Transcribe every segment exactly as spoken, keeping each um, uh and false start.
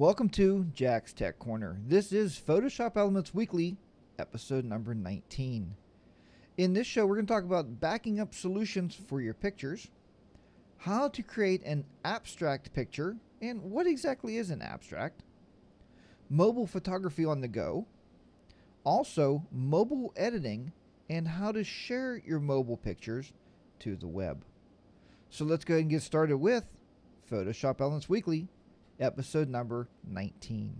Welcome to Jack's Tech Corner. This is Photoshop Elements Weekly, episode number nineteen. In this show, we're going to talk about backing up solutions for your pictures, how to create an abstract picture, and what exactly is an abstract, mobile photography on the go, also mobile editing, and how to share your mobile pictures to the web. So let's go ahead and get started with Photoshop Elements Weekly, episode number nineteen.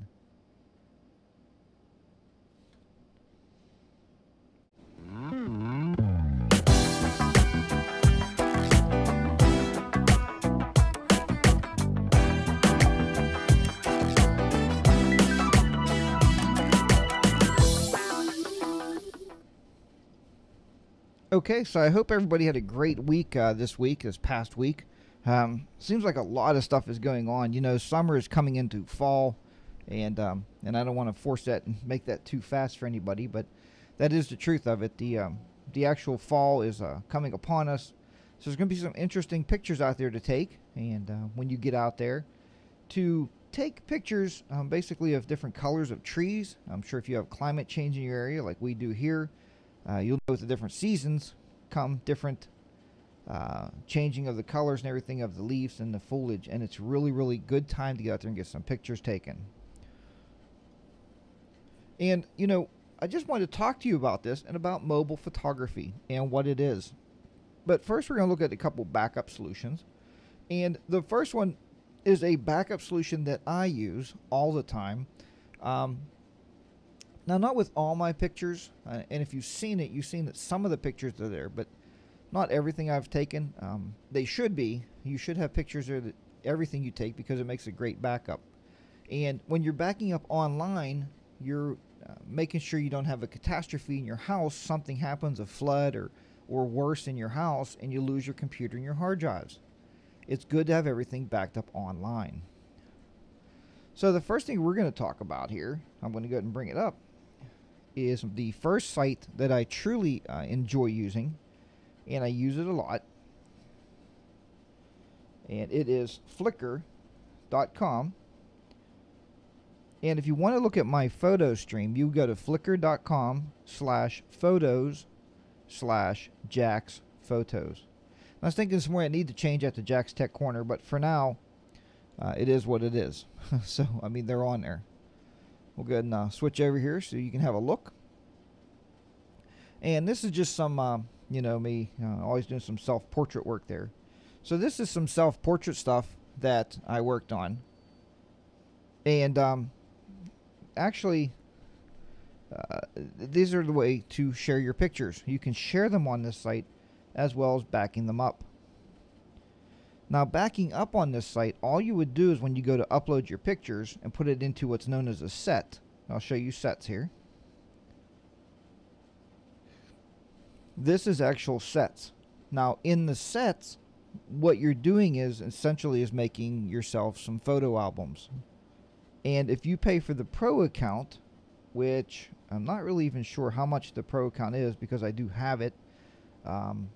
Okay, so I hope everybody had a great week uh, this week, this past week. Um, seems like a lot of stuff is going on. You know, summer is coming into fall, and um, and I don't want to force that and make that too fast for anybody, but that is the truth of it. The um, the actual fall is uh, coming upon us, so there's going to be some interesting pictures out there to take. And uh, when you get out there, to take pictures, um, basically of different colors of trees. I'm sure if you have climate change in your area, like we do here. Uh, you'll know with the different seasons come different uh, changing of the colors and everything of the leaves and the foliage, and it's really, really good time to get out there and get some pictures taken. And, you know, I just wanted to talk to you about this and about mobile photography and what it is. But first, we're going to look at a couple backup solutions. And the first one is a backup solution that I use all the time. Um, Now, not with all my pictures, uh, and if you've seen it, you've seen that some of the pictures are there, but not everything I've taken. Um, they should be. You should have pictures there that everything you take, because it makes a great backup. And when you're backing up online, you're uh, making sure you don't have a catastrophe in your house. Something happens, a flood or, or worse in your house, and you lose your computer and your hard drives. It's good to have everything backed up online. So the first thing we're going to talk about here, I'm going to go ahead and bring it up, is the first site that I truly uh, enjoy using, and I use it a lot, and it is Flickr dot com. And if you want to look at my photo stream, you go to Flickr dot com slash photos slash Jack's Photos. I was thinking this morning I need to change that to Jack's Tech Corner, but for now, uh, it is what it is. So, I mean, they're on there. We'll go ahead and uh, switch over here so you can have a look. And this is just some, uh, you know, me uh, always doing some self-portrait work there. So this is some self-portrait stuff that I worked on. And um, actually, uh, these are the way to share your pictures. You can share them on this site as well as backing them up. Now, backing up on this site, all you would do is when you go to upload your pictures and put it into what's known as a set. I'll show you sets here. This is actual sets. Now, in the sets, what you're doing is essentially is making yourself some photo albums. And if you pay for the pro account, which I'm not really even sure how much the pro account is, because I do have it. Um,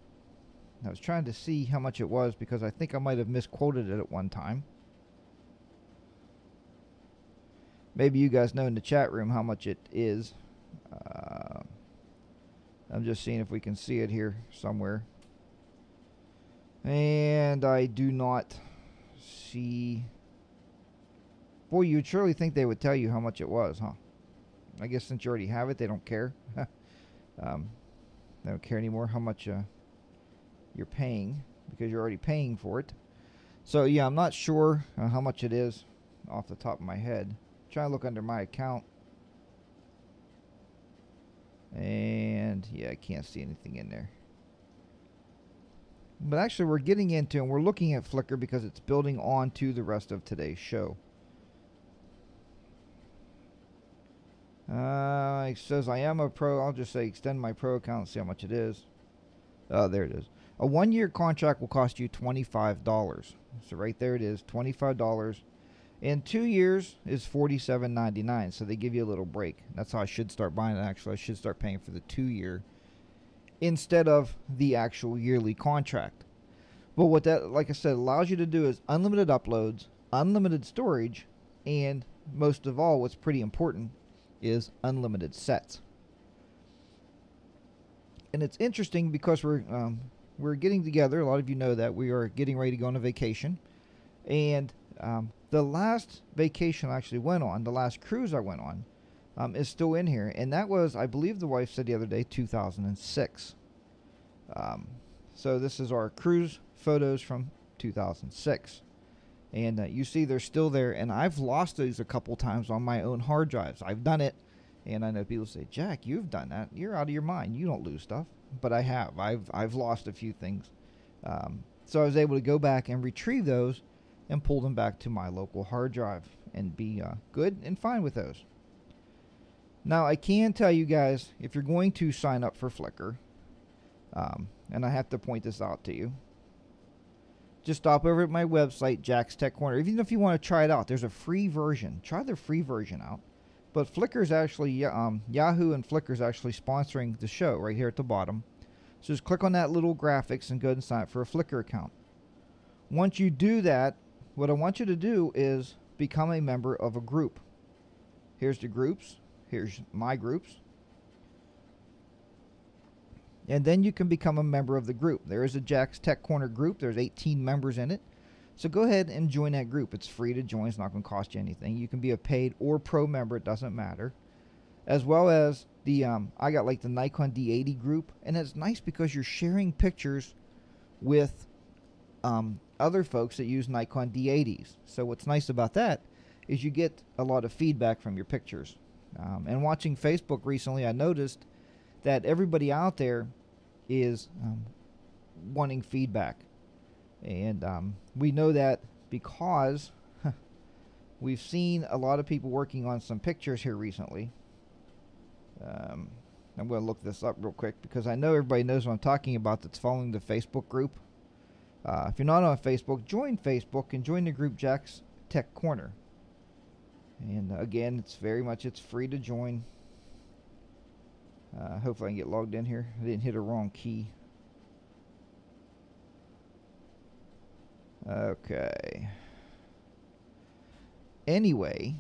I was trying to see how much it was, because I think I might have misquoted it at one time. Maybe you guys know in the chat room how much it is. Uh, I'm just seeing if we can see it here somewhere. And I do not see. Boy, you'd surely think they would tell you how much it was, huh? I guess since you already have it, they don't care. um, they don't care anymore how much... Uh, you're paying, because you're already paying for it. So yeah, I'm not sure uh, how much it is off the top of my head. Try to look under my account, and yeah, I can't see anything in there. But actually, we're getting into and we're looking at Flickr, because it's building on to the rest of today's show. Uh, it says I am a pro. I'll just say extend my pro account and see how much it is. Oh, there it is. A one-year contract will cost you twenty-five dollars. So right there it is, twenty-five dollars. And two years is forty-seven ninety-nine. So they give you a little break. That's how I should start buying it, actually. I should start paying for the two-year instead of the actual yearly contract. But what that, like I said, allows you to do is unlimited uploads, unlimited storage, and most of all, what's pretty important is unlimited sets. And it's interesting because we're um, we're getting together. A lot of you know that we are getting ready to go on a vacation, and um, the last vacation I actually went on, the last cruise I went on, um, is still in here, and that was, I believe, the wife said the other day, two thousand six. Um, so this is our cruise photos from two thousand six, and uh, you see they're still there. And I've lost these a couple times on my own hard drives. I've done it. And I know people say, Jack, you've done that. You're out of your mind. You don't lose stuff. But I have. I've, I've lost a few things. Um, so I was able to go back and retrieve those and pull them back to my local hard drive and be uh, good and fine with those. Now, I can tell you guys, if you're going to sign up for Flickr, um, and I have to point this out to you, just stop over at my website, Jack's Tech Corner. Even if you want to try it out, there's a free version. Try the free version out. But Flickr's actually, um, Yahoo and Flickr's actually sponsoring the show right here at the bottom. So just click on that little graphics and go ahead and sign up for a Flickr account. Once you do that, what I want you to do is become a member of a group. Here's the groups. Here's my groups. And then you can become a member of the group. There is a Jack's Tech Corner group. There's eighteen members in it. So go ahead and join that group. It's free to join. It's not going to cost you anything. You can be a paid or pro member. It doesn't matter. As well as the, um, I got like the Nikon D eighty group. And it's nice because you're sharing pictures with um, other folks that use Nikon D eighties. So what's nice about that is you get a lot of feedback from your pictures. Um, and watching Facebook recently, I noticed that everybody out there is um, wanting feedback. And um, we know that because huh, we've seen a lot of people working on some pictures here recently. Um, I'm going to look this up real quick because I know everybody knows what I'm talking about that's following the Facebook group. Uh, if you're not on Facebook, join Facebook and join the group Jack's Tech Corner. And uh, again, it's very much, it's free to join. Uh, hopefully I can get logged in here. I didn't hit a wrong key. Okay. Anyway,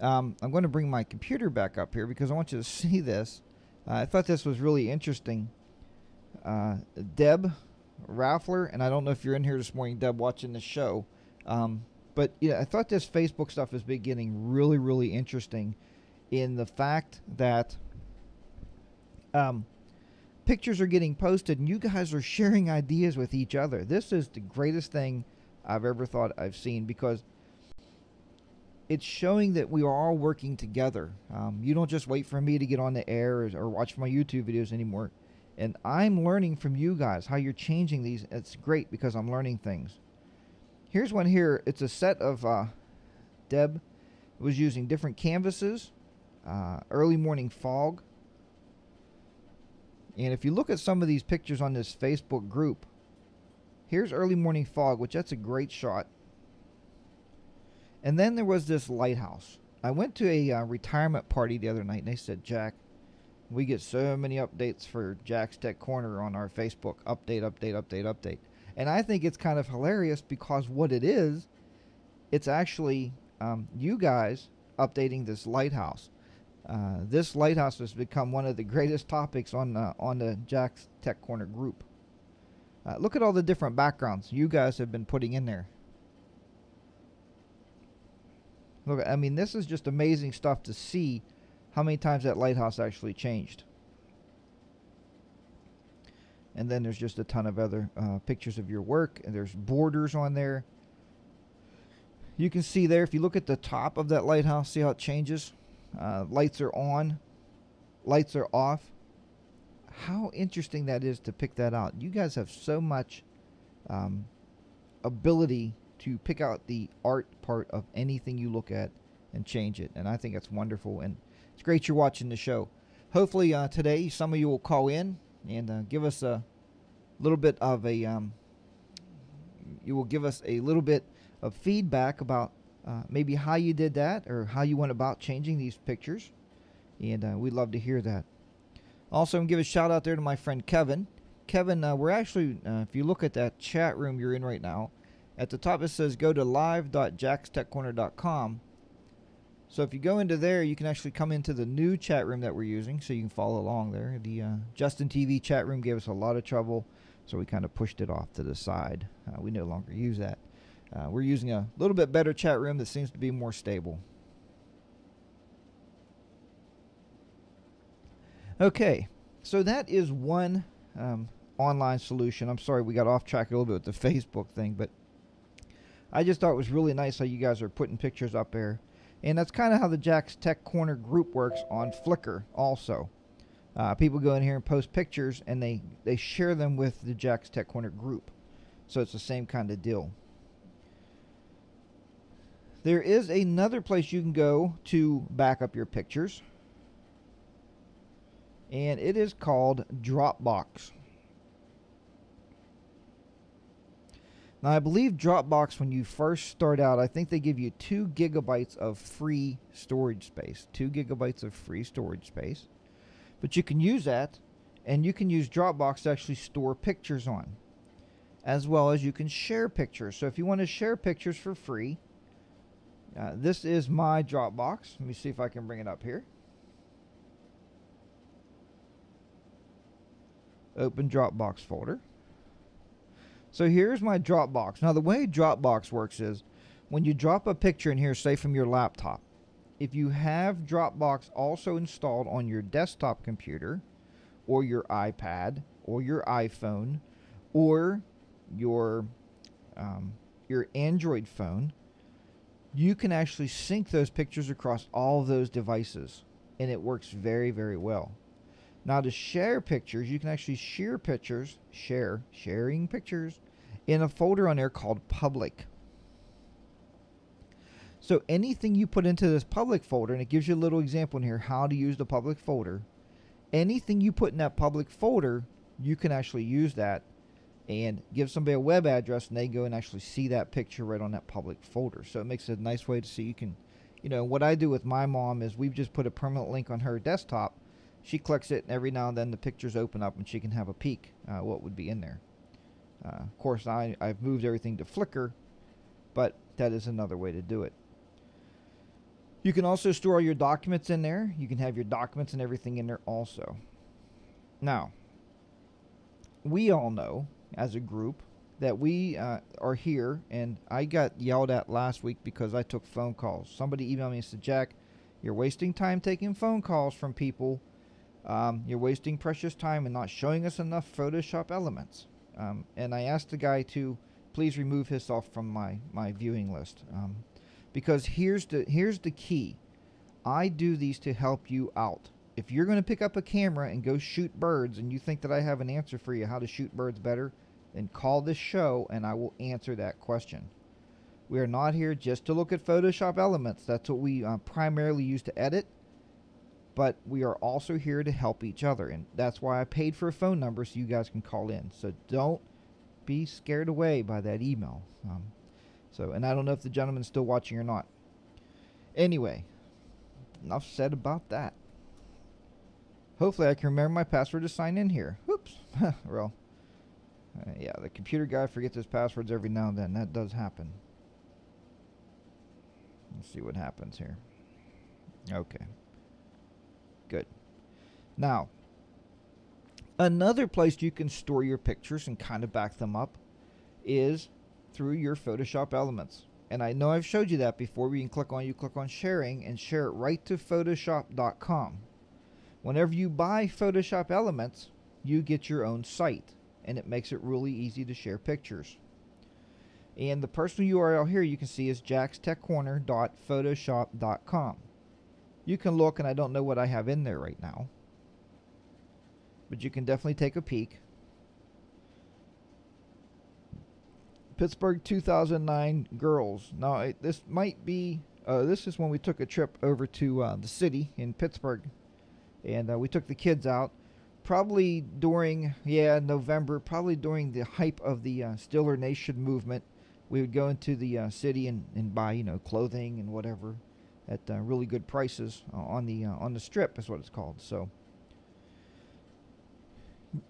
um, I'm going to bring my computer back up here because I want you to see this. Uh, I thought this was really interesting. Uh, Deb Raffler, and I don't know if you're in here this morning, Deb, watching the show. Um, but yeah, I thought this Facebook stuff has been getting really, really interesting in the fact that um, pictures are getting posted and you guys are sharing ideas with each other. This is the greatest thing I've ever thought I've seen because it's showing that we are all working together. Um, you don't just wait for me to get on the air or, or watch my YouTube videos anymore. And I'm learning from you guys how you're changing these. It's great because I'm learning things. Here's one here. It's a set of uh, Deb was using different canvases, uh, early morning fog. And if you look at some of these pictures on this Facebook group, here's early morning fog, which that's a great shot. And then there was this lighthouse. I went to a uh, retirement party the other night, and they said, Jack, we get so many updates for Jack's Tech Corner on our Facebook. Update, update, update, update. And I think it's kind of hilarious because what it is, it's actually um, you guys updating this lighthouse. Uh, this lighthouse has become one of the greatest topics on, uh, on the Jack's Tech Corner group. Uh, look at all the different backgrounds you guys have been putting in there. Look, I mean, this is just amazing stuff to see how many times that lighthouse actually changed. And then there's just a ton of other uh, pictures of your work, and there's borders on there. You can see there, if you look at the top of that lighthouse, see how it changes? Uh, lights are on, lights are off. How interesting that is to pick that out. You guys have so much um, ability to pick out the art part of anything you look at and change it. And I think it's wonderful. And it's great you're watching the show. Hopefully uh, today some of you will call in and uh, give us a little bit of a, um, you will give us a little bit of feedback about uh, maybe how you did that or how you went about changing these pictures. And uh, we'd love to hear that. Also, I'm going to give a shout out there to my friend Kevin. Kevin, uh, we're actually, uh, if you look at that chat room you're in right now, at the top it says go to live dot jack's tech corner dot com. So if you go into there, you can actually come into the new chat room that we're using, so you can follow along there. The uh, Justin T V chat room gave us a lot of trouble, so we kind of pushed it off to the side. Uh, we no longer use that. Uh, we're using a little bit better chat room that seems to be more stable. Okay, so that is one um, online solution. I'm sorry we got off track a little bit with the Facebook thing, but I just thought it was really nice how you guys are putting pictures up there. And that's kind of how the Jack's Tech Corner group works on Flickr also. Uh, people go in here and post pictures, and they, they share them with the Jack's Tech Corner group. So it's the same kind of deal. There is another place you can go to back up your pictures. And it is called Dropbox. Now, I believe Dropbox, when you first start out, I think they give you two gigabytes of free storage space. Two gigabytes of free storage space. But you can use that, and you can use Dropbox to actually store pictures on. As well as you can share pictures. So if you want to share pictures for free, uh, this is my Dropbox. Let me see if I can bring it up here. Open Dropbox folder. So here's my Dropbox. Now the way Dropbox works is when you drop a picture in here, say from your laptop, if you have Dropbox also installed on your desktop computer or your iPad or your iPhone or your, um, your Android phone, you can actually sync those pictures across all those devices, and it works very, very well. Now to share pictures, you can actually share pictures, share, sharing pictures in a folder on there called public. So anything you put into this public folder, and it gives you a little example in here how to use the public folder. Anything you put in that public folder, you can actually use that and give somebody a web address, and they go and actually see that picture right on that public folder. So it makes it a nice way to see. You can, you know, what I do with my mom is we've just put a permanent link on her desktop. She clicks it, and every now and then the pictures open up, and she can have a peek uh, what would be in there. Uh, of course, I, I've moved everything to Flickr, but that is another way to do it. You can also store all your documents in there. You can have your documents and everything in there also. Now, we all know as a group that we uh, are here, and I got yelled at last week because I took phone calls. Somebody emailed me and said, Jack, you're wasting time taking phone calls from people. Um, you're wasting precious time and not showing us enough Photoshop elements. Um, and I asked the guy to please remove himself from my, my viewing list. Um, because here's the, here's the key. I do these to help you out. If you're going to pick up a camera and go shoot birds and you think that I have an answer for you how to shoot birds better, then call this show and I will answer that question. We are not here just to look at Photoshop elements. That's what we uh, primarily use to edit. But we are also here to help each other, and that's why I paid for a phone number so you guys can call in. So don't be scared away by that email. Um, so, and I don't know if the gentleman's still watching or not. Anyway, enough said about that. Hopefully I can remember my password to sign in here. Oops. Well, uh, yeah, the computer guy forgets his passwords every now and then. That does happen. Let's see what happens here. Okay. Good. Now, another place you can store your pictures and kind of back them up is through your Photoshop Elements. And I know I've showed you that before. We can click on, you click on sharing and share it right to Photoshop dot com. Whenever you buy Photoshop Elements, you get your own site, and it makes it really easy to share pictures. And the personal U R L here you can see is jackstechcorner dot photoshop dot com. You can look, and I don't know what I have in there right now, but you can definitely take a peek. Pittsburgh two thousand nine girls. Now it, this might be uh, this is when we took a trip over to uh, the city in Pittsburgh, and uh, we took the kids out probably during yeah November, probably during the hype of the uh, Stiller Nation movement. We would go into the uh, city and, and buy, you know, clothing and whatever at uh, really good prices uh, on the uh, on the strip is what it's called. So,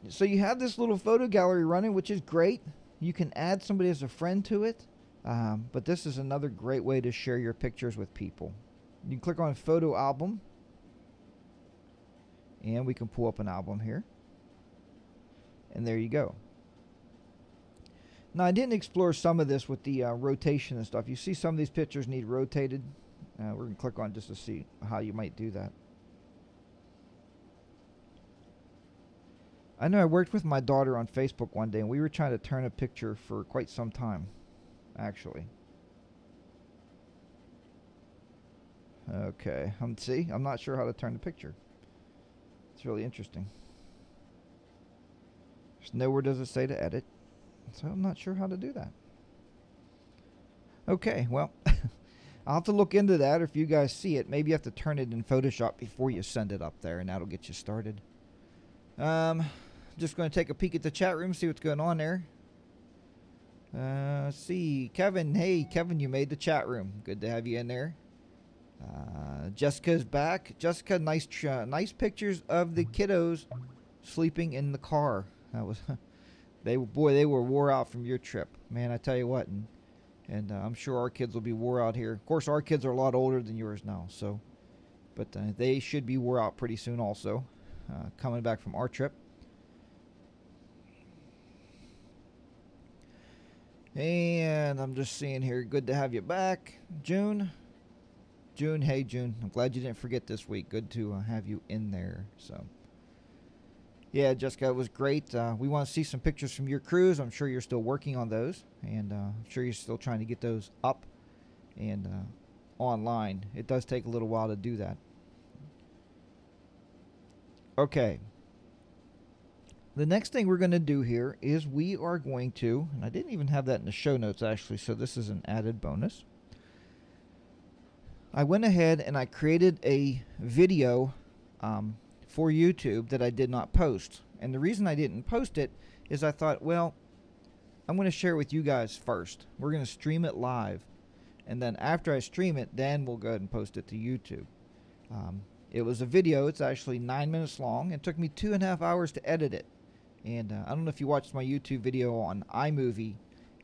so you have this little photo gallery running, which is great. You can add somebody as a friend to it, um, but this is another great way to share your pictures with people. You can click on Photo Album, and we can pull up an album here. And there you go. Now, I didn't explore some of this with the uh, rotation and stuff. You see some of these pictures need rotated. Uh, we're going to click on just to see how you might do that. I know I worked with my daughter on Facebook one day, and we were trying to turn a picture for quite some time, actually. Okay, um, see, I'm not sure how to turn the picture. It's really interesting. There's nowhere does it say to edit, so I'm not sure how to do that. Okay, well, I'll have to look into that. Or if you guys see it, maybe you have to turn it in Photoshop before you send it up there, and that'll get you started. Um, just going to take a peek at the chat room, see what's going on there. Uh, let's see, Kevin. Hey, Kevin, you made the chat room. Good to have you in there. Uh, Jessica's back. Jessica, nice, uh, nice pictures of the kiddos sleeping in the car. That was, they boy, they were wore out from your trip, man. I tell you what, and and uh, I'm sure our kids will be wore out here. Of course, our kids are a lot older than yours now, so, but uh, they should be wore out pretty soon, also. Uh, coming back from our trip. And I'm just seeing here, good to have you back, June. June, hey June, I'm glad you didn't forget this week. Good to uh, have you in there. So, yeah, Jessica, it was great. Uh, we want to see some pictures from your cruise. I'm sure you're still working on those, and uh, I'm sure you're still trying to get those up and uh, online. It does take a little while to do that. Okay, the next thing we're going to do here is we are going to, and I didn't even have that in the show notes actually, so this is an added bonus. I went ahead and I created a video um, for YouTube that I did not post. And the reason I didn't post it is I thought, well, I'm going to share it with you guys first. We're going to stream it live. And then after I stream it, then we'll go ahead and post it to YouTube. Um, It was a video. It's actually nine minutes long. It took me two and a half hours to edit it. And uh, I don't know if you watched my YouTube video on iMovie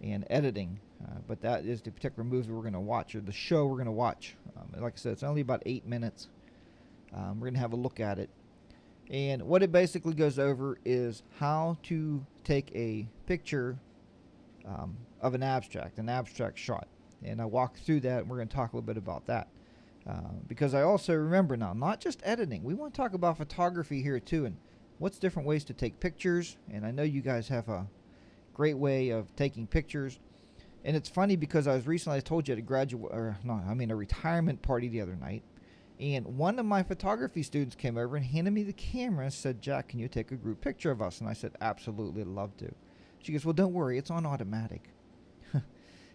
and editing, uh, but that is the particular movie we're going to watch, or the show we're going to watch. Um, like I said, it's only about eight minutes. Um, we're going to have a look at it. And what it basically goes over is how to take a picture um, of an abstract, an abstract shot. And I walk through that, and we're going to talk a little bit about that. Uh, because I also remember now, not just editing, we want to talk about photography here too, and what's different ways to take pictures. And I know you guys have a great way of taking pictures. And it's funny because I was recently, I told you at a graduate, or no, I mean a retirement party the other night, and one of my photography students came over and handed me the camera and said, "Jack, can you take a group picture of us?" And I said, "Absolutely, I'd love to." She goes, "Well, don't worry, it's on automatic."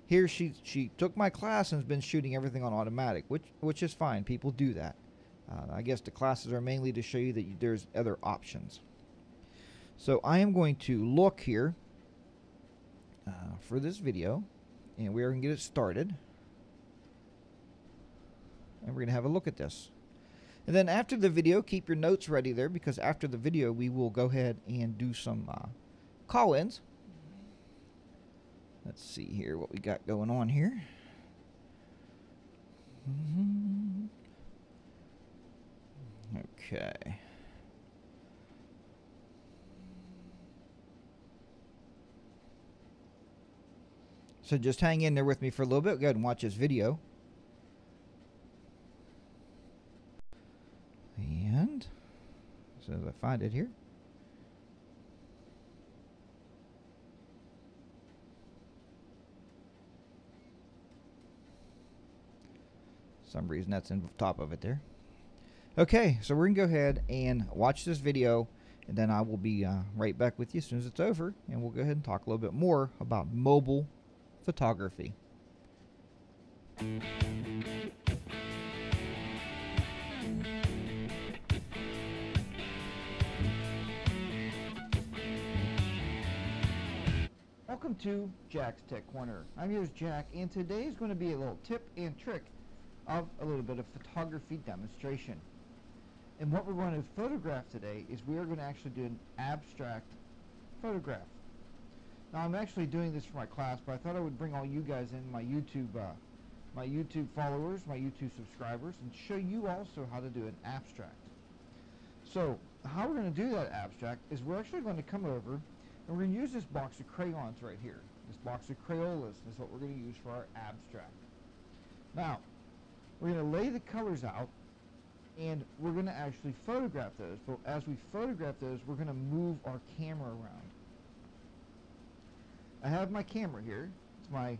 Here she, she took my class and has been shooting everything on automatic, which which is fine. People do that. Uh, I guess the classes are mainly to show you that you, there's other options. So I am going to look here uh, for this video, and we are going to get it started. And we're going to have a look at this. And then after the video, keep your notes ready there, because after the video, we will go ahead and do some uh, call-ins. Let's see here what we got going on here. Mm-hmm. Okay. So just hang in there with me for a little bit. Go ahead and watch this video. And as soon as I find it here. Some reason that's in top of it there. Okay, so we're gonna go ahead and watch this video, and then I will be uh, right back with you as soon as it's over, and we'll go ahead and talk a little bit more about mobile photography. Welcome to Jack's Tech Corner. I'm yours, Jack, and today is going to be a little tip and trick of a little bit of photography demonstration. And what we're going to photograph today is we are going to actually do an abstract photograph. Now I'm actually doing this for my class, but I thought I would bring all you guys in my YouTube uh, my YouTube followers, my YouTube subscribers, and show you also how to do an abstract. So how we're going to do that abstract is we're actually going to come over and we're going to use this box of crayons right here. This box of Crayolas is what we're going to use for our abstract. Now, we're going to lay the colors out and we're going to actually photograph those. But as we photograph those, we're going to move our camera around. I have my camera here. It's my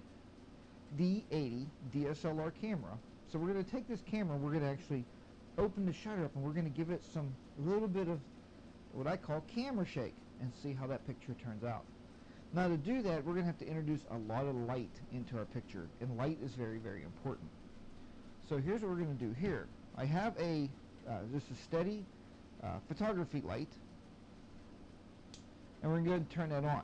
D eighty D S L R camera. So we're going to take this camera, we're going to actually open the shutter up, and we're going to give it some little bit of what I call camera shake and see how that picture turns out. Now to do that, we're going to have to introduce a lot of light into our picture, and light is very, very important. So here's what we're going to do here. I have a uh, this is steady uh, photography light, and we're going to turn that on.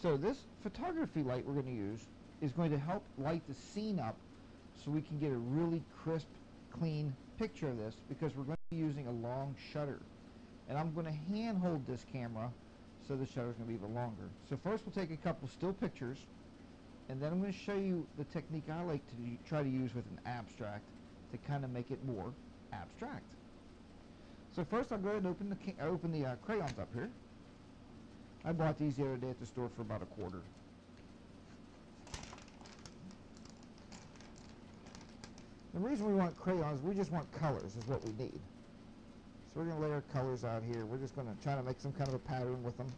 So this photography light we're going to use is going to help light the scene up so we can get a really crisp, clean picture of this, because we're going to be using a long shutter, and I'm going to hand hold this camera so the shutter is going to be even longer. So first we'll take a couple still pictures, and then I'm going to show you the technique I like to try to use with an abstract to kind of make it more abstract. So first I'll go ahead and open the, open the uh, crayons up here. I bought these the other day at the store for about a quarter. The reason we want crayons, we just want colors is what we need. So we're going to lay our colors out here. We're just going to try to make some kind of a pattern with them.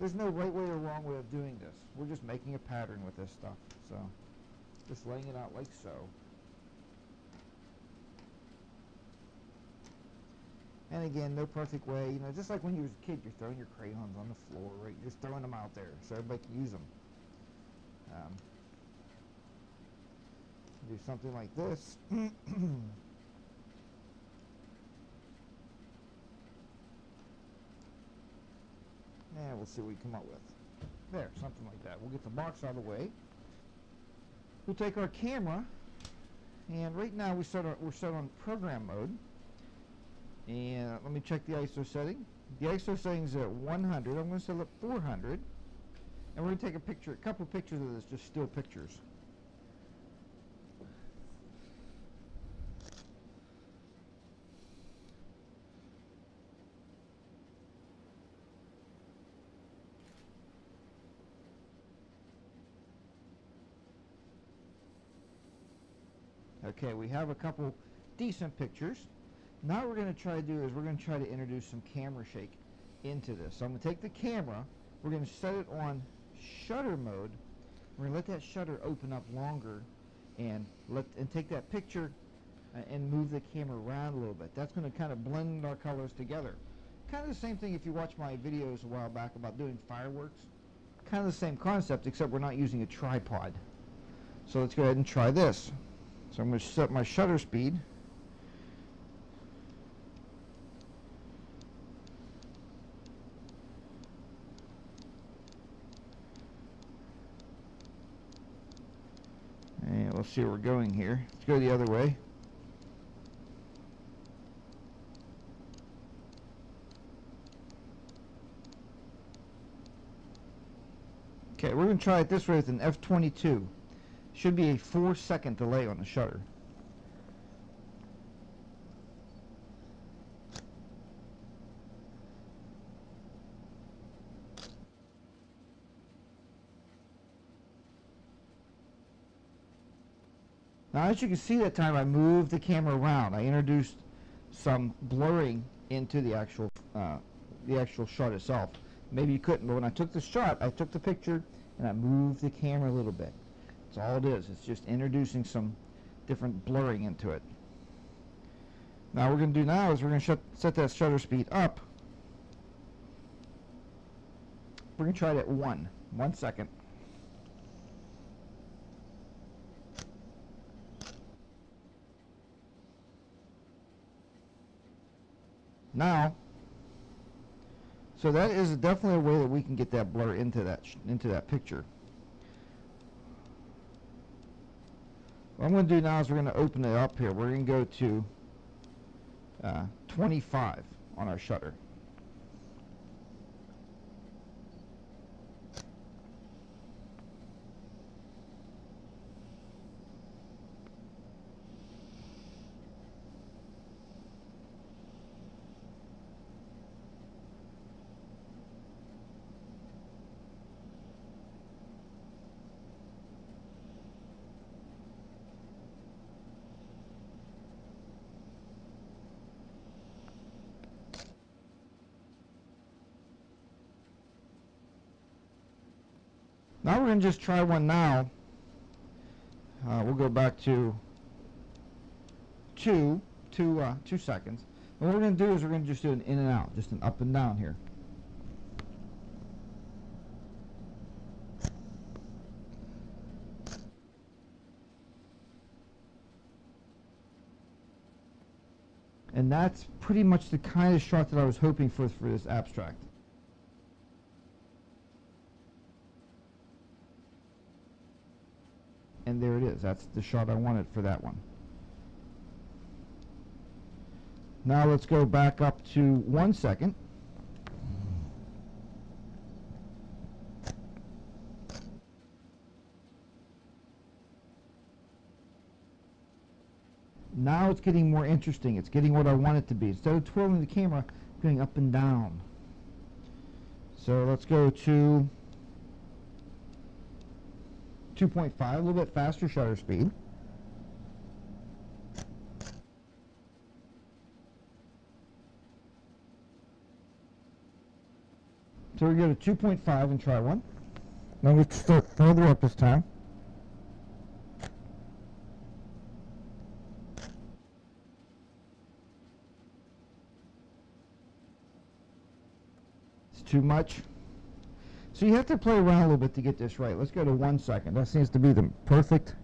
There's no right way or wrong way of doing this. We're just making a pattern with this stuff. So just laying it out like so. And again, no perfect way. You know, just like when you was a kid, you're throwing your crayons on the floor, right? You're just throwing them out there so everybody can use them. Um, Do something like this. Yeah, we'll see what we come up with. There, something like that. We'll get the box out of the way. We'll take our camera, and right now we set our, we're set on program mode. And let me check the I S O setting. The I S O setting is at one hundred. I'm going to set it at four hundred, and we're going to take a picture, a couple pictures of this, just still pictures. Okay, we have a couple decent pictures. Now what we're going to try to do is we're going to try to introduce some camera shake into this. So I'm going to take the camera, we're going to set it on shutter mode. We're going to let that shutter open up longer and let and take that picture uh, and move the camera around a little bit. That's going to kind of blend our colors together. Kind of the same thing if you watch my videos a while back about doing fireworks. Kind of the same concept, except we're not using a tripod. So let's go ahead and try this. So I'm going to set my shutter speed. And we'll see where we're going here. Let's go the other way. Okay, we're going to try it this way with an F twenty-two. Should be a four second delay on the shutter. Now as you can see, that time I moved the camera around. I introduced some blurring into the actual uh, the actual shot itself. Maybe you couldn't, but when I took the shot, I took the picture and I moved the camera a little bit. That's all it is. It's just introducing some different blurring into it. Now what we're going to do now is we're going to shut, set that shutter speed up. We're going to try it at one, one second. Now, so that is definitely a way that we can get that blur into that into that picture. What I'm going to do now is we're going to open it up here. We're going to go to uh, twenty-five on our shutter. Now we're going to just try one now. Uh, we'll go back to two, two, uh, two seconds. And what we're going to do is we're going to just do an in and out, just an up and down here. And that's pretty much the kind of shot that I was hoping for for this abstract. And there it is. That's the shot I wanted for that one. Now let's go back up to one second. Now it's getting more interesting. It's getting what I want it to be. Instead of twirling the camera, I'm going up and down. So let's go to two point five, a little bit faster shutter speed. So we go to two point five and try one. Now we start further up this time. Too much. So you have to play around a little bit to get this right. Let's go to one second. That seems to be the perfect.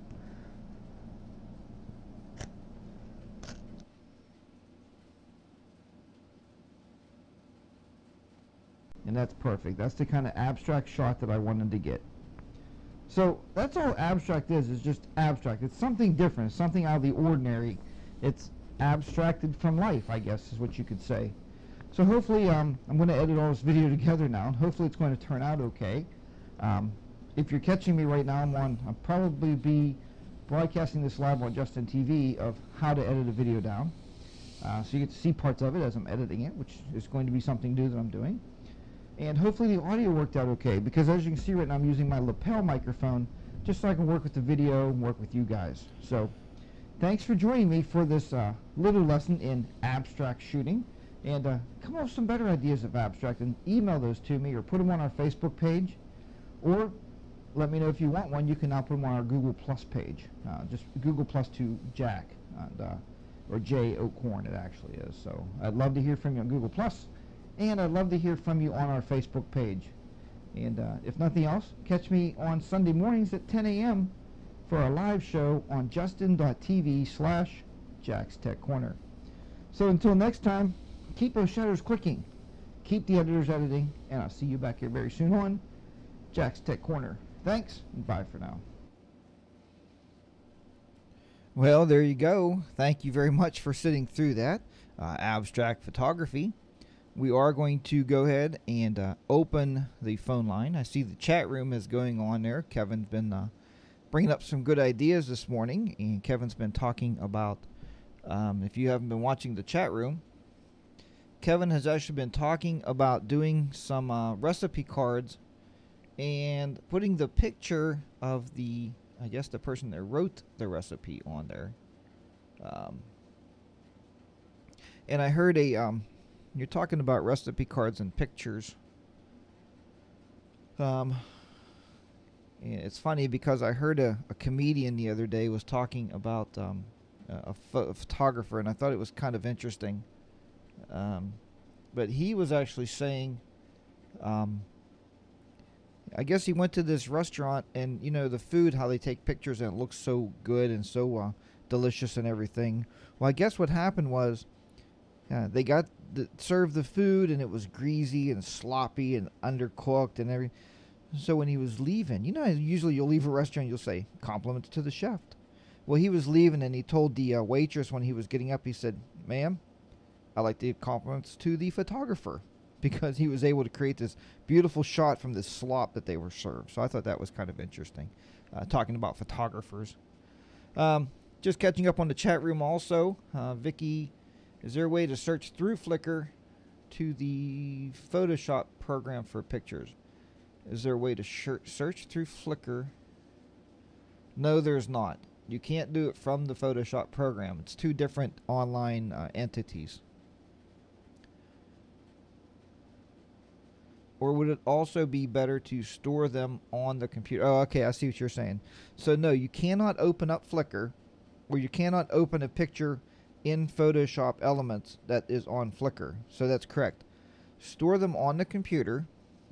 And that's perfect. That's the kind of abstract shot that I wanted to get. So that's all abstract is, is just abstract. It's something different. It's something out of the ordinary. It's abstracted from life, I guess, is what you could say. So hopefully, um, I'm going to edit all this video together now, and hopefully it's going to turn out okay. Um, if you're catching me right now, I'm on, I'll probably be broadcasting this live on Justin T V of how to edit a video down. Uh, so you get to see parts of it as I'm editing it, which is going to be something new that I'm doing. And hopefully the audio worked out okay, because as you can see right now, I'm using my lapel microphone just so I can work with the video and work with you guys. So thanks for joining me for this uh, little lesson in abstract shooting. And uh, come up with some better ideas of abstract and email those to me or put them on our Facebook page, or let me know if you want one. You can now put them on our Google Plus page. Uh, just Google Plus to Jack, and, uh, or Jay O'Corn it actually is. So I'd love to hear from you on Google Plus, and I'd love to hear from you on our Facebook page. And uh, if nothing else, catch me on Sunday mornings at ten A M for our live show on justin.tv slash Jack's Tech Corner. So until next time, keep those shutters clicking, keep the editors editing, and I'll see you back here very soon on Jack's Tech Corner. Thanks, and bye for now. Well, there you go. Thank you very much for sitting through that uh, abstract photography. We are going to go ahead and uh, open the phone line. I see the chat room is going on there. Kevin's been uh, bringing up some good ideas this morning, and Kevin's been talking about, um, if you haven't been watching the chat room, Kevin has actually been talking about doing some uh, recipe cards and putting the picture of the, I guess, the person that wrote the recipe on there. Um, and I heard a, um, you're talking about recipe cards and pictures. Um, and it's funny because I heard a, a comedian the other day was talking about um, a, ph- a photographer, and I thought it was kind of interesting. Um, but he was actually saying, um, I guess he went to this restaurant, and you know the food, how they take pictures and it looks so good and so uh, delicious and everything. Well, I guess what happened was uh, they got the, served the food, and it was greasy and sloppy and undercooked and everything. So when he was leaving, you know, usually you'll leave a restaurant, you'll say compliments to the chef. Well, he was leaving, and he told the uh, waitress when he was getting up, he said, "Ma'am, I like to give compliments to the photographer because he was able to create this beautiful shot from this slop that they were served." So I thought that was kind of interesting, uh, talking about photographers. Um, just catching up on the chat room also. Uh, Vicky, is there a way to search through Flickr to the Photoshop program for pictures? Is there a way to search through Flickr? No, there's not. You can't do it from the Photoshop program. It's two different online uh, entities. Or would it also be better to store them on the computer? Oh, okay, I see what you're saying. So no, you cannot open up Flickr, or you cannot open a picture in Photoshop Elements that is on Flickr. So that's correct. Store them on the computer,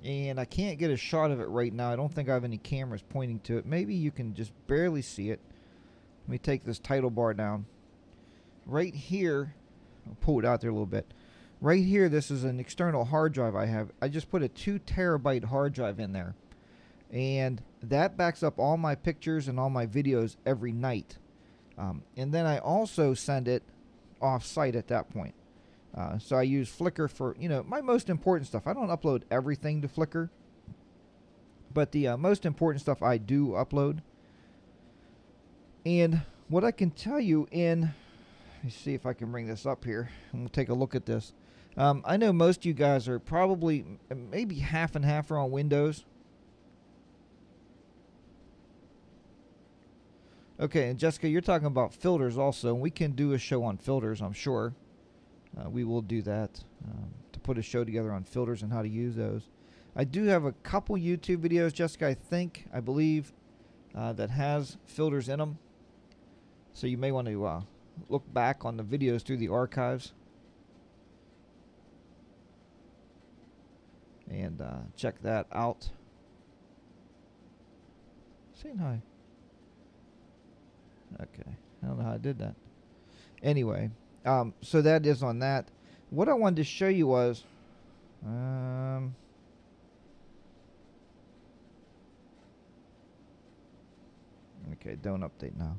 and I can't get a shot of it right now. I don't think I have any cameras pointing to it. Maybe you can just barely see it. Let me take this title bar down. Right here, I'll pull it out there a little bit. Right here, this is an external hard drive I have. I just put a two terabyte hard drive in there, and that backs up all my pictures and all my videos every night. Um, and then I also send it off-site at that point. Uh, so I use Flickr for, you know, my most important stuff. I don't upload everything to Flickr, but the uh, most important stuff I do upload. And what I can tell you in, let me see if I can bring this up here, and we'll take a look at this. Um, I know most of you guys are probably, maybe half and half are on Windows. Okay, and Jessica, you're talking about filters also. We can do a show on filters, I'm sure. Uh, we will do that um, to put a show together on filters and how to use those. I do have a couple YouTube videos, Jessica, I think, I believe, uh, that has filters in them. So you may want to uh, look back on the videos through the archives and uh, check that out. Saying hi. Okay, I don't know how I did that. Anyway, um, so that is on that. What I wanted to show you was, um, okay, don't update now.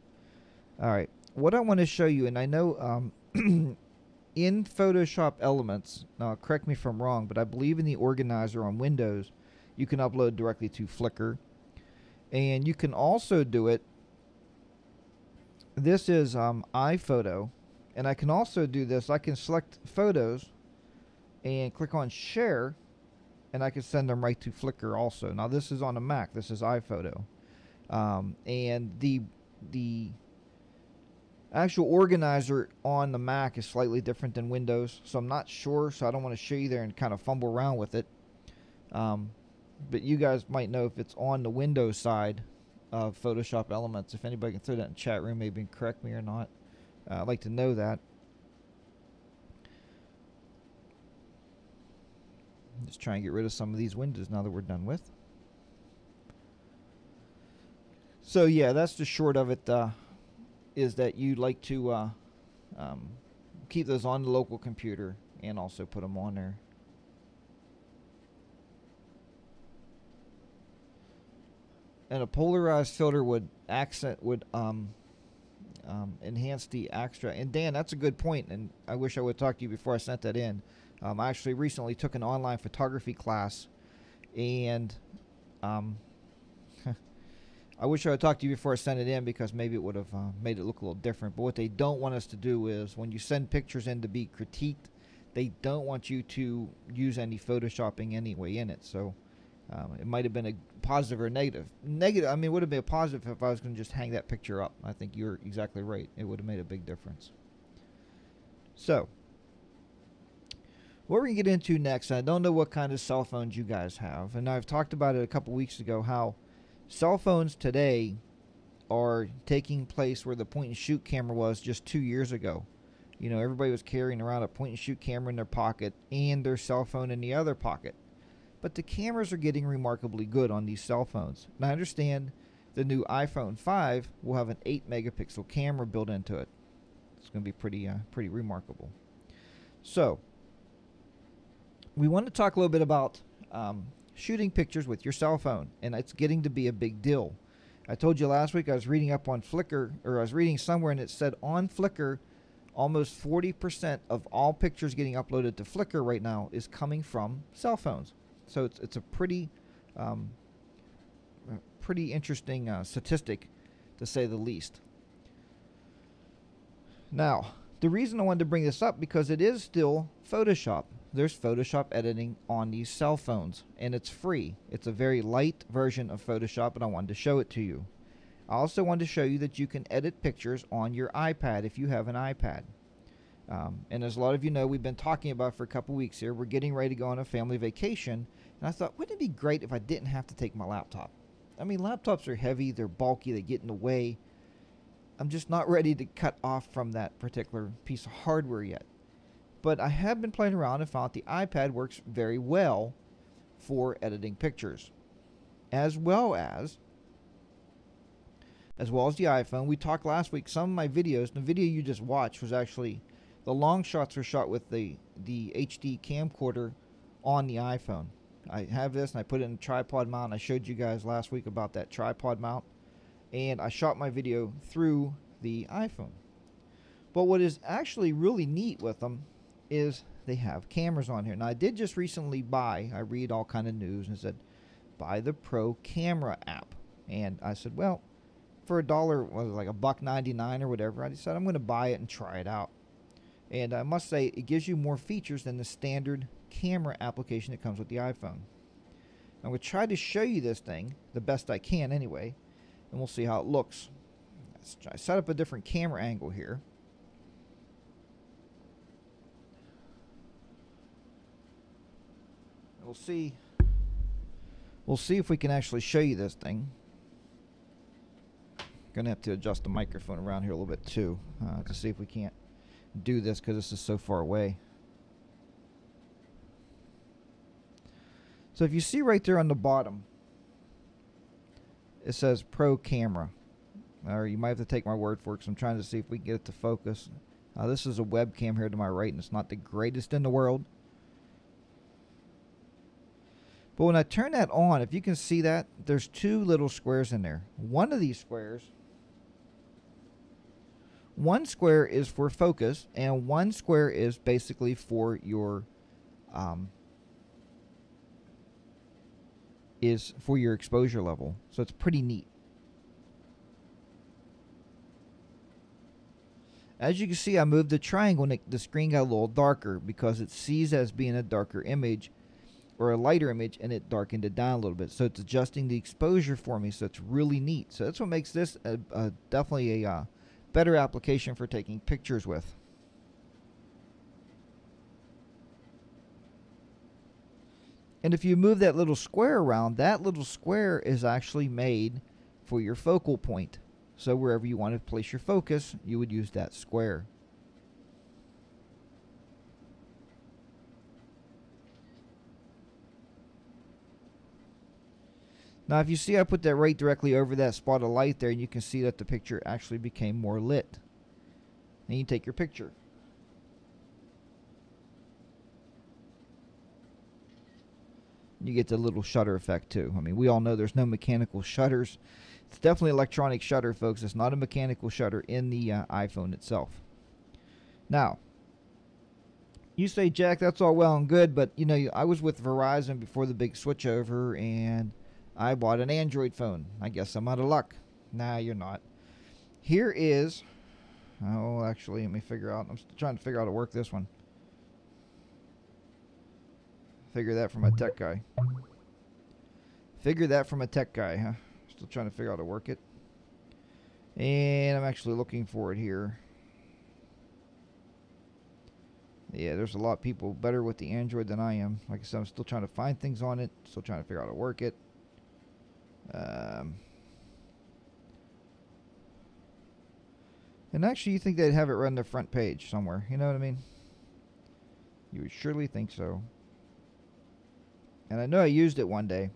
All right, what I want to show you, and I know um, in Photoshop Elements, now correct me if I'm wrong, but I believe in the organizer on Windows, you can upload directly to Flickr, and you can also do it. This is um, iPhoto, and I can also do this. I can select photos and click on share, and I can send them right to Flickr also. Now this is on a Mac. This is iPhoto, um, and the the actual organizer on the Mac is slightly different than Windows, so I'm not sure, so I don't want to show you there and kind of fumble around with it, um, but you guys might know if it's on the Windows side of Photoshop Elements. If anybody can throw that in the chat room, maybe correct me or not. Uh, I'd like to know that. Just try and get rid of some of these windows now that we're done with. So yeah, that's the short of it, uh, is that you'd like to uh, um, keep those on the local computer and also put them on there. And a polarized filter would accent would um, um, enhance the extra. And Dan, that's a good point, and I wish I would talk to you before I sent that in. Um, I actually recently took an online photography class, and um, I wish I would talk to you before I sent it in, because maybe it would have uh, made it look a little different. But what they don't want us to do is, when you send pictures in to be critiqued, they don't want you to use any photoshopping anyway in it. So. Um, it might have been a positive or negative. Negative, I mean, it would have been a positive if I was going to just hang that picture up. I think you're exactly right. It would have made a big difference. So, what we're going to get into next, I don't know what kind of cell phones you guys have. And I've talked about it a couple weeks ago, how cell phones today are taking place where the point-and-shoot camera was just two years ago. You know, everybody was carrying around a point-and-shoot camera in their pocket and their cell phone in the other pocket. But the cameras are getting remarkably good on these cell phones. And I understand the new iPhone five will have an eight megapixel camera built into it. It's going to be pretty, uh, pretty remarkable. So, we want to talk a little bit about um, shooting pictures with your cell phone. And it's getting to be a big deal. I told you last week I was reading up on Flickr, or I was reading somewhere, and it said on Flickr, almost forty percent of all pictures getting uploaded to Flickr right now is coming from cell phones. So it's, it's a pretty, um, pretty interesting uh, statistic, to say the least. Now, the reason I wanted to bring this up, because it is still Photoshop. There's Photoshop editing on these cell phones, and it's free. It's a very light version of Photoshop, and I wanted to show it to you. I also wanted to show you that you can edit pictures on your iPad if you have an iPad. Um, and as a lot of you know, we've been talking about for a couple weeks here, we're getting ready to go on a family vacation, And I thought, wouldn't it be great if I didn't have to take my laptop? I mean, laptops are heavy, they're bulky, they get in the way. I'm just not ready to cut off from that particular piece of hardware yet. But I have been playing around and found the iPad works very well for editing pictures. As well as, as well as the iPhone. We talked last week, some of my videos, the video you just watched was actually, the long shots were shot with the, the H D camcorder on the iPhone. I have this and I put it in a tripod mount. I showed you guys last week about that tripod mount. And I shot my video through the iPhone. But what is actually really neat with them is they have cameras on here. Now I did just recently buy, I read all kind of news and it said, buy the Pro Camera app. And I said, well, for a dollar, was it like a buck ninety-nine or whatever, I decided I'm going to buy it and try it out. And I must say, it gives you more features than the standard camera application that comes with the iPhone. I'm going to try to show you this thing the best I can anyway, and we'll see how it looks. Let's try, set up a different camera angle here. We'll see. We'll see if we can actually show you this thing. Gonna have to adjust the microphone around here a little bit too uh, to see if we can't do this because this is so far away. So if you see right there on the bottom, it says Pro Camera, or you might have to take my word for it because I'm trying to see if we can get it to focus. Uh, this is a webcam here to my right, and it's not the greatest in the world. But when I turn that on, if you can see that, there's two little squares in there. One of these squares, one square is for focus, and one square is basically for your, um, is for your exposure level. So it's pretty neat. As you can see, I moved the triangle, and the screen got a little darker because it sees as being a darker image, or a lighter image, and it darkened it down a little bit. So it's adjusting the exposure for me, so it's really neat. So that's what makes this a, a, definitely a uh, better application for taking pictures with. And if you move that little square around, that little square is actually made for your focal point. So wherever you want to place your focus, you would use that square. Now, if you see, I put that right directly over that spot of light there, and you can see that the picture actually became more lit. Then you take your picture. You get the little shutter effect, too. I mean, we all know there's no mechanical shutters. It's definitely electronic shutter, folks. It's not a mechanical shutter in the uh, iPhone itself. Now, you say, Jack, that's all well and good, but, you know, I was with Verizon before the big switchover, and I bought an Android phone. I guess I'm out of luck. Nah, you're not. Here is, oh, actually, let me figure out. I'm still trying to figure out how to work this one. Figure that from a tech guy. Figure that from a tech guy, huh? Still trying to figure out how to work it. And I'm actually looking for it here. Yeah, there's a lot of people better with the Android than I am. Like I said, I'm still trying to find things on it. Still trying to figure out how to work it. Um, and actually, you think they'd have it run the front page somewhere. You know what I mean? You would surely think so. And I know I used it one day.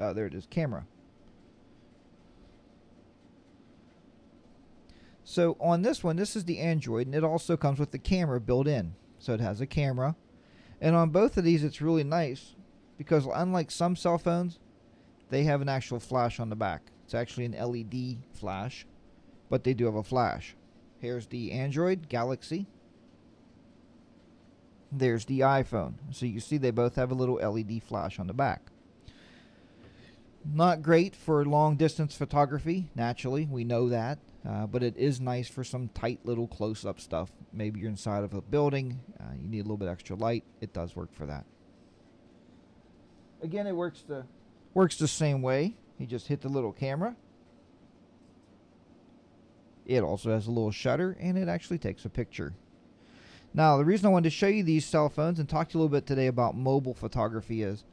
Oh, there it is. Camera. So on this one, this is the Android, and it also comes with the camera built in. So it has a camera. And on both of these, it's really nice because unlike some cell phones, they have an actual flash on the back. It's actually an L E D flash, but they do have a flash. Here's the Android Galaxy. There's the iPhone. So you see they both have a little L E D flash on the back. Not great for long distance photography, naturally. We know that. Uh, but it is nice for some tight little close-up stuff. Maybe you're inside of a building. Uh, you need a little bit extra light. It does work for that. Again, it works the... Works the same way. You just hit the little camera. It also has a little shutter, and it actually takes a picture. Now, the reason I wanted to show you these cell phones and talk to you a little bit today about mobile photography is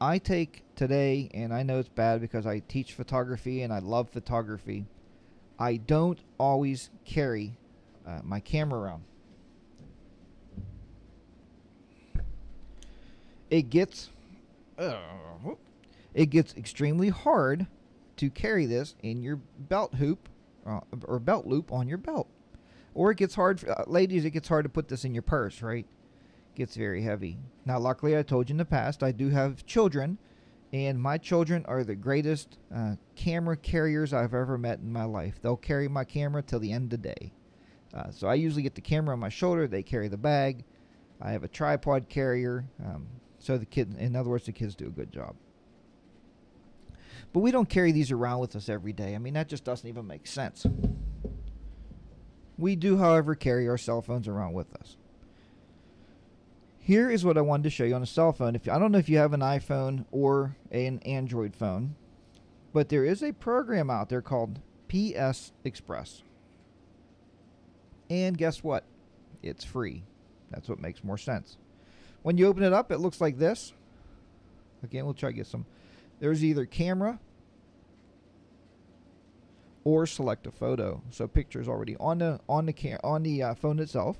I take today, and I know it's bad because I teach photography and I love photography. I don't always carry uh, my camera around. It gets, uh, it gets extremely hard to carry this in your belt hoop uh, or belt loop on your belt. Or it gets hard, for, uh, ladies, it gets hard to put this in your purse, right? It gets very heavy. Now, luckily, I told you in the past, I do have children, and my children are the greatest uh, camera carriers I've ever met in my life. They'll carry my camera till the end of the day. Uh, so I usually get the camera on my shoulder. They carry the bag. I have a tripod carrier. Um, so the kid, in other words, the kids do a good job. But we don't carry these around with us every day. I mean, that just doesn't even make sense. We do, however, carry our cell phones around with us. Here is what I wanted to show you on a cell phone. If I don't know if you have an iPhone or an Android phone, but there is a program out there called P S Express. And guess what? It's free. That's what makes more sense. When you open it up, it looks like this. Again, we'll try to get some. There's either camera or select a photo. So picture is already on the on the cam on the uh, phone itself.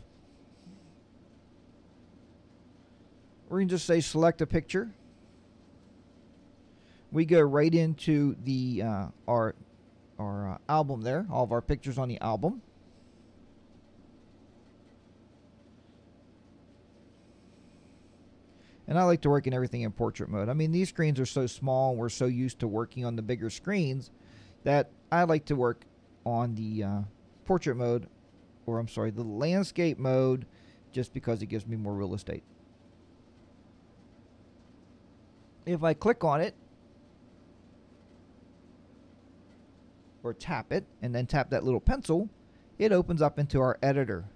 Or you can just say select a picture. We go right into the uh, our our uh, album there. All of our pictures on the album. And I like to work in everything in portrait mode. I mean, these screens are so small, and we're so used to working on the bigger screens that I like to work on the uh, portrait mode, or I'm sorry, the landscape mode, just because it gives me more real estate. If I click on it, or tap it, and then tap that little pencil, it opens up into our editor.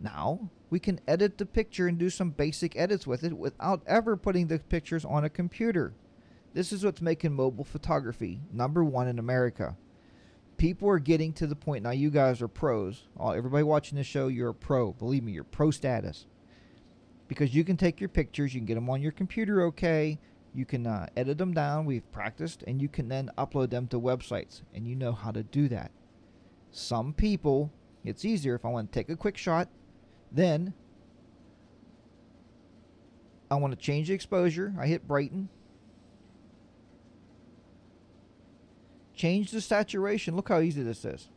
Now, we can edit the picture and do some basic edits with it without ever putting the pictures on a computer. This is what's making mobile photography number one in America. People are getting to the point now. You guys are pros. All, everybody watching this show, you're a pro. Believe me, you're pro status. Because you can take your pictures, you can get them on your computer, okay. You can uh, edit them down. We've practiced, and you can then upload them to websites, and you know how to do that. Some people, it's easier if I want to take a quick shot, then I want to change the exposure. I hit brighten. Change the saturation. Look how easy this is.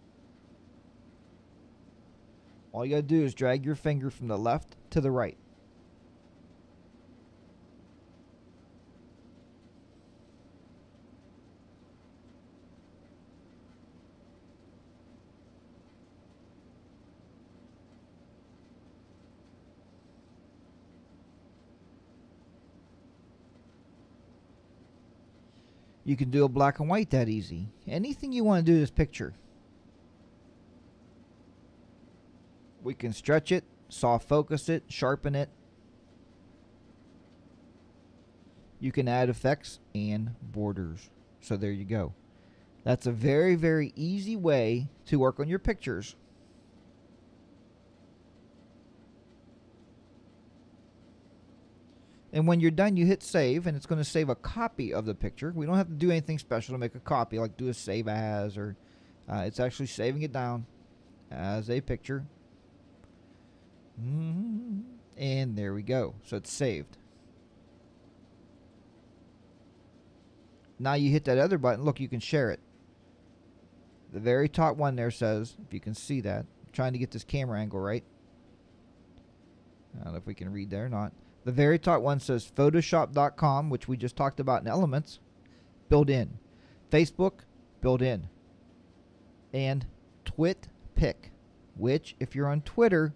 All you gotta do is drag your finger from the left to the right. You can do a black and white that easy. Anything you want to do to this picture. We can stretch it, soft focus it, sharpen it. You can add effects and borders. So there you go. That's a very, very easy way to work on your pictures. And when you're done, you hit save, and it's going to save a copy of the picture. We don't have to do anything special to make a copy, like do a save as, or uh, it's actually saving it down as a picture. Mm-hmm. And there we go. So it's saved. Now you hit that other button. Look, you can share it. The very top one there says, if you can see that, I'm trying to get this camera angle right. I don't know if we can read there or not. The very top one says Photoshop dot com, which we just talked about in Elements, built in. Facebook, built in. And TwitPic, which if you're on Twitter,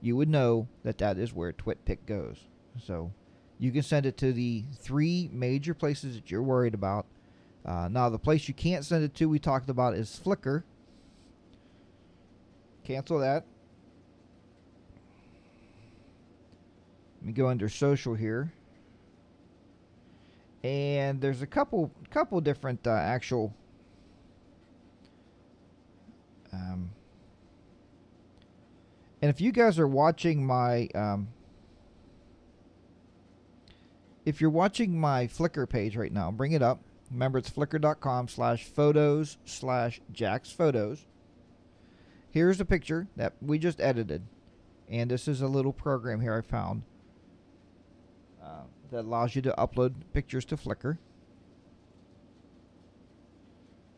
you would know that that is where TwitPic goes. So you can send it to the three major places that you're worried about. Uh, now, the place you can't send it to we talked about is Flickr. Cancel that. Let me go under social here, and there's a couple couple different uh, actual um, And if you guys are watching my, um, if you're watching my Flickr page right now, bring it up. Remember, it's flickr.com slash photos slash Jack's Photos. Here's a picture that we just edited. And this is a little program here I found uh, that allows you to upload pictures to Flickr.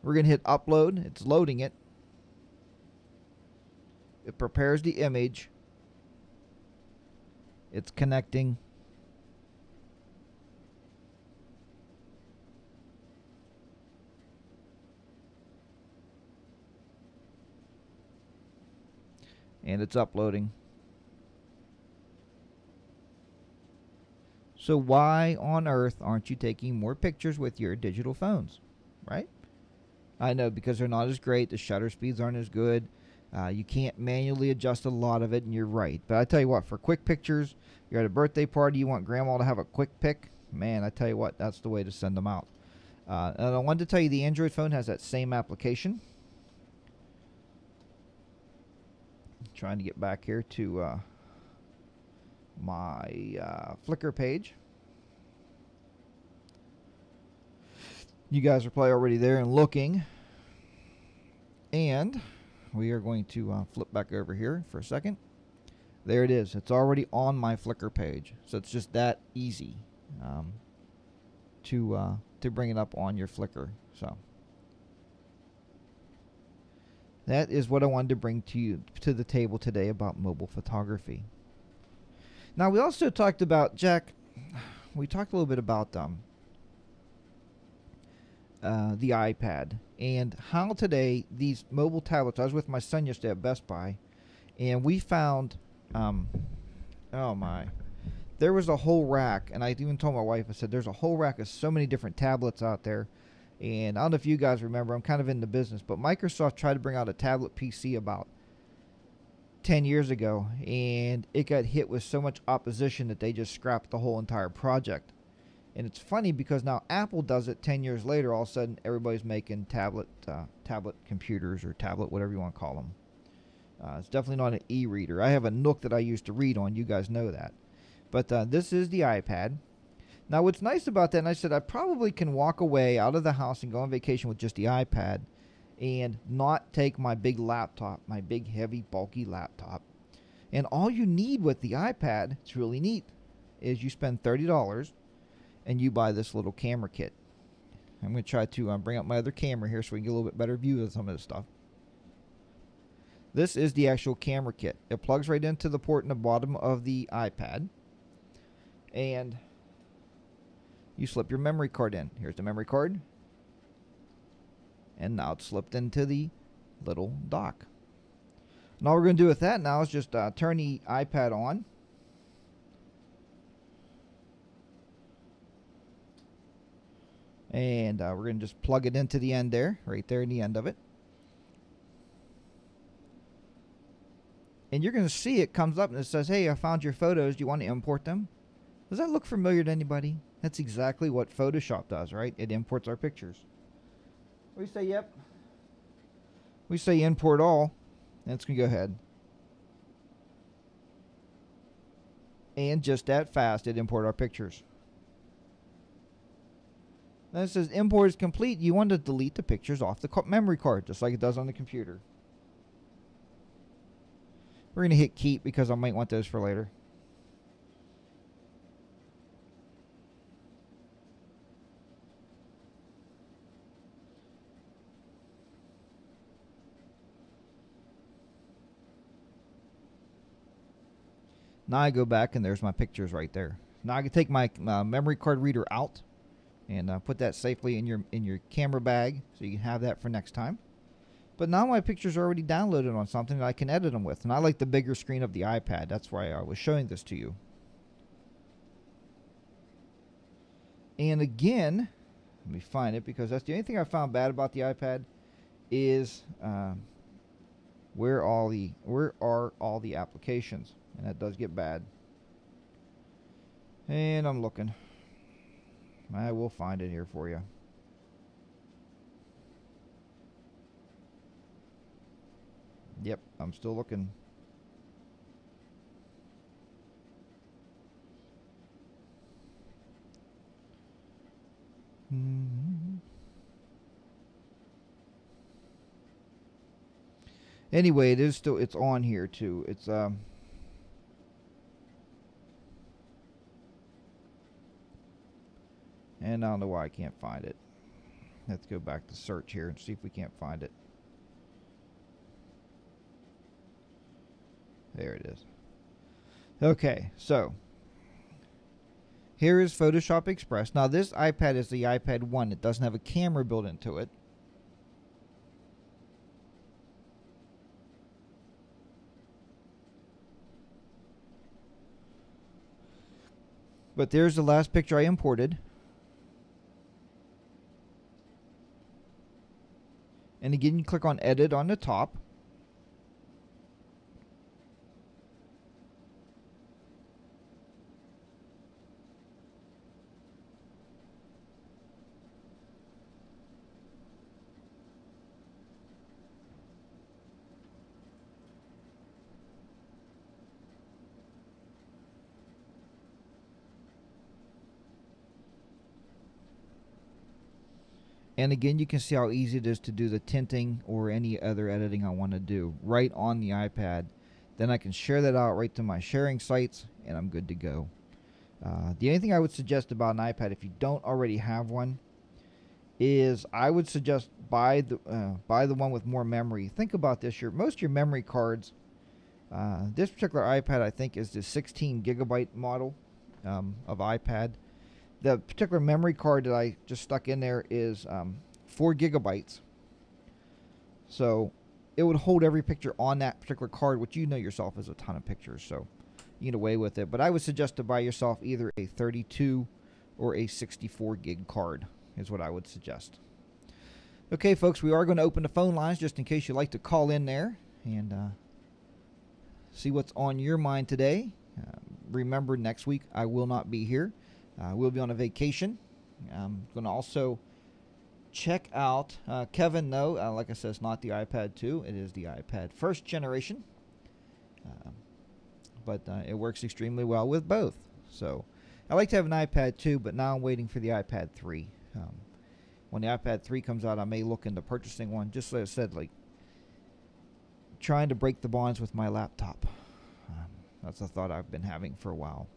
We're going to hit upload. It's loading it. It prepares the image. It's connecting. And it's uploading. So why on earth aren't you taking more pictures with your digital phones, right? I know, because they're not as great. The shutter speeds aren't as good. Uh, you can't manually adjust a lot of it, and you're right. But I tell you what, for quick pictures, you're at a birthday party, you want grandma to have a quick pic. Man, I tell you what, that's the way to send them out. Uh, and I wanted to tell you the Android phone has that same application. I'm trying to get back here to uh, my uh, Flickr page. You guys are probably already there and looking. And we are going to uh, flip back over here for a second. There it is. It's already on my Flickr page. So it's just that easy um, to, uh, to bring it up on your Flickr. So that is what I wanted to bring to you to the table today about mobile photography. Now, we also talked about, Jack, we talked a little bit about um, Uh, the iPad and how today these mobile tablets. I was with my son yesterday at Best Buy, and we found um, oh my there was a whole rack, and I even told my wife, I said, there's a whole rack of so many different tablets out there. And I don't know if you guys remember, I'm kind of in the business, but Microsoft tried to bring out a tablet P C about ten years ago, and it got hit with so much opposition that they just scrapped the whole entire project. And it's funny because now Apple does it ten years later. All of a sudden, everybody's making tablet uh, tablet computers or tablet, whatever you want to call them. Uh, it's definitely not an e-reader. I have a Nook that I used to read on. You guys know that. But uh, this is the iPad. Now, what's nice about that, and I said I probably can walk away out of the house and go on vacation with just the iPad and not take my big laptop, my big, heavy, bulky laptop. And all you need with the iPad, it's really neat, is you spend thirty dollars. And you buy this little camera kit. I'm going to try to um, bring up my other camera here so we can get a little bit better view of some of this stuff. This is the actual camera kit. It plugs right into the port in the bottom of the iPad. And you slip your memory card in. Here's the memory card. And now it's slipped into the little dock. And all we're going to do with that now is just uh, turn the iPad on. And uh, we're going to just plug it into the end there, right there in the end of it. And you're going to see it comes up and it says, hey, I found your photos. Do you want to import them? Does that look familiar to anybody? That's exactly what Photoshop does, right? It imports our pictures. We say, yep. We say import all. And it's going to go ahead. And just that fast, it imports our pictures. Then it says import is complete. You want to delete the pictures off the memory card, just like it does on the computer. We're going to hit keep because I might want those for later. Now I go back and there's my pictures right there. Now I can take my uh, memory card reader out. And uh, put that safely in your in your camera bag so you can have that for next time. But now my pictures are already downloaded on something that I can edit them with. And I like the bigger screen of the iPad. That's why I was showing this to you. And again, let me find it, because that's the only thing I found bad about the iPad is um, where all the where are all the applications, and that does get bad. And I'm looking. I will find it here for you. Yep, I'm still looking. Anyway, it is still, it's on here too. It's um and I don't know why I can't find it. Let's go back to search here and see if we can't find it. There it is. Okay, so here is Photoshop Express. Now this iPad is the iPad one. It doesn't have a camera built into it. But there's the last picture I imported. And again, you click on Edit on the top. And again, you can see how easy it is to do the tinting or any other editing I want to do right on the iPad. Then I can share that out right to my sharing sites, and I'm good to go. Uh, the only thing I would suggest about an iPad, if you don't already have one, is I would suggest buy the uh, buy the one with more memory. Think about this: your most of your memory cards. Uh, this particular iPad, I think, is the sixteen gigabyte model um, of iPad. The particular memory card that I just stuck in there is um, four gigabytes. So it would hold every picture on that particular card, which you know yourself is a ton of pictures. So you get away with it. But I would suggest to buy yourself either a thirty-two or a sixty-four gig card is what I would suggest. Okay, folks, we are going to open the phone lines just in case you'd like to call in there and uh, see what's on your mind today. Uh, remember, next week I will not be here. Uh, we'll be on a vacation. I'm going to also check out uh, Kevin, though. Uh, like I said, it's not the iPad two. It is the iPad first generation. Uh, but uh, it works extremely well with both. So I like to have an iPad two, but now I'm waiting for the iPad three. Um, when the iPad three comes out, I may look into purchasing one. Just like I said, like trying to break the bonds with my laptop. Um, that's a thought I've been having for a while.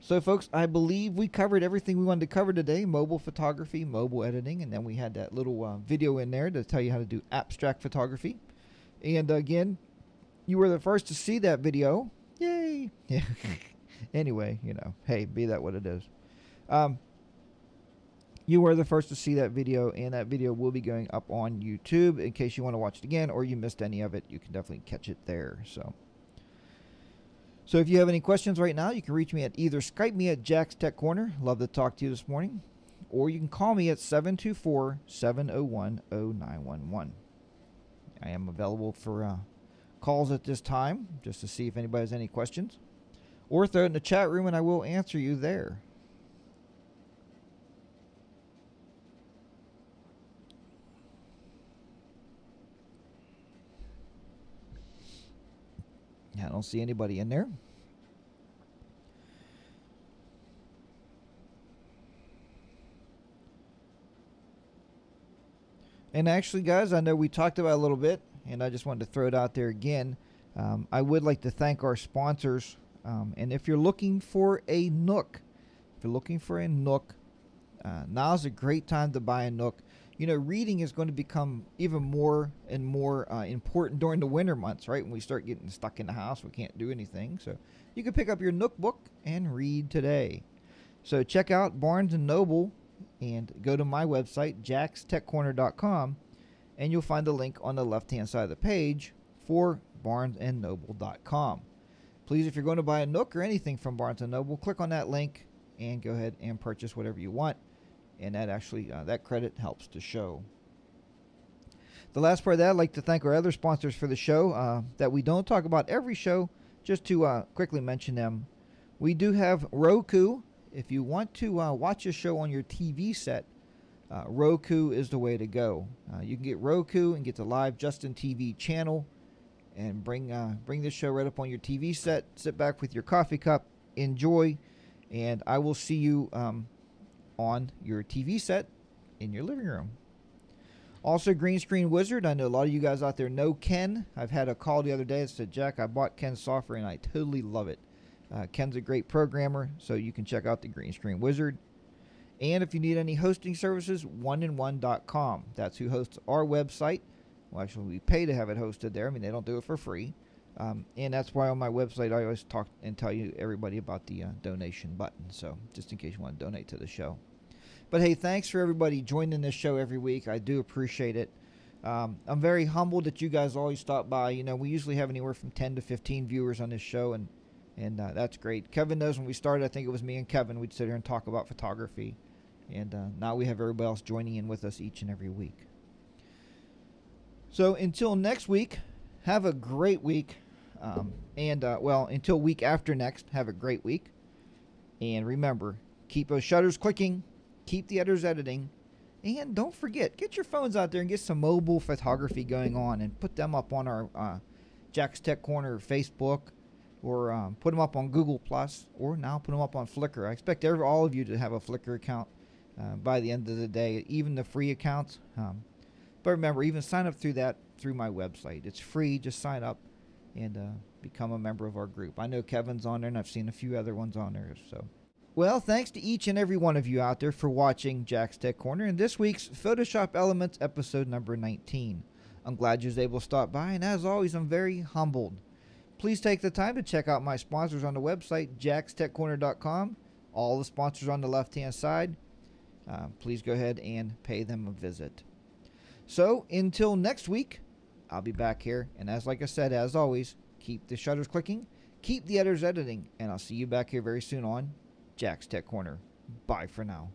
So, folks, I believe we covered everything we wanted to cover today. Mobile photography, mobile editing, and then we had that little uh, video in there to tell you how to do abstract photography. And, again, you were the first to see that video. Yay! Yeah. Anyway, you know, hey, be that what it is. Um, you were the first to see that video, and that video will be going up on YouTube. In case you want to watch it again or you missed any of it, you can definitely catch it there. So... So if you have any questions right now, you can reach me at either Skype me at Jack's Tech Corner. Love to talk to you this morning. Or you can call me at seven two four, seven oh one, oh nine one one. I am available for uh, calls at this time just to see if anybody has any questions. Or throw it in the chat room and I will answer you there. I don't see anybody in there. And actually, guys, I know we talked about it a little bit, and I just wanted to throw it out there again. Um, I would like to thank our sponsors. Um, and if you're looking for a Nook, if you're looking for a Nook, uh, now's a great time to buy a Nook. You know, reading is going to become even more and more uh, important during the winter months, right? When we start getting stuck in the house, we can't do anything. So you can pick up your Nook book and read today. So check out Barnes and Noble and go to my website, jacks tech corner dot com, and you'll find the link on the left-hand side of the page for barnes and noble dot com. Please, if you're going to buy a Nook or anything from Barnes and Noble, click on that link and go ahead and purchase whatever you want. And that actually, uh, that credit helps to show. The last part of that, I'd like to thank our other sponsors for the show uh, that we don't talk about every show. Just to uh, quickly mention them, we do have Roku. If you want to uh, watch a show on your T V set, uh, Roku is the way to go. Uh, you can get Roku and get the live Justin T V channel and bring, uh, bring this show right up on your T V set. Sit back with your coffee cup, enjoy, and I will see you... Um, on your T V set in your living room. Also, Green Screen Wizard. I know a lot of you guys out there know Ken. I've had a call the other day that said, Jack, I bought Ken's software and I totally love it. Uh, Ken's a great programmer, so you can check out the Green Screen Wizard. And if you need any hosting services, one in one dot com. That's who hosts our website. Well, actually, we pay to have it hosted there. I mean, they don't do it for free. Um, and that's why on my website, I always talk and tell you everybody about the uh, donation button. So just in case you want to donate to the show. But hey, thanks for everybody joining this show every week. I do appreciate it. Um, I'm very humbled that you guys always stop by. You know, we usually have anywhere from ten to fifteen viewers on this show, and, and uh, that's great. Kevin knows when we started, I think it was me and Kevin. We'd sit here and talk about photography. And uh, now we have everybody else joining in with us each and every week. So until next week, have a great week. Um, and, uh, well, until week after next, have a great week. And remember, keep those shutters clicking. Keep the editors editing. And don't forget, get your phones out there and get some mobile photography going on. And put them up on our uh, Jack's Tech Corner or Facebook. Or um, put them up on Google Plus. Or now put them up on Flickr. I expect every, all of you to have a Flickr account. Uh, by the end of the day, even the free accounts. Um, but remember, even sign up through that, through my website. It's free. Just sign up and uh, become a member of our group. I know Kevin's on there, and I've seen a few other ones on there. So, well, thanks to each and every one of you out there for watching Jack's Tech Corner and this week's Photoshop Elements episode number nineteen. I'm glad you was able to stop by, and as always, I'm very humbled. Please take the time to check out my sponsors on the website, jacks tech corner dot com. All the sponsors on the left-hand side. Uh, please go ahead and pay them a visit. So until next week, I'll be back here. And as like I said, as always, keep the shutters clicking, keep the editors editing, and I'll see you back here very soon on Jack's Tech Corner. Bye for now.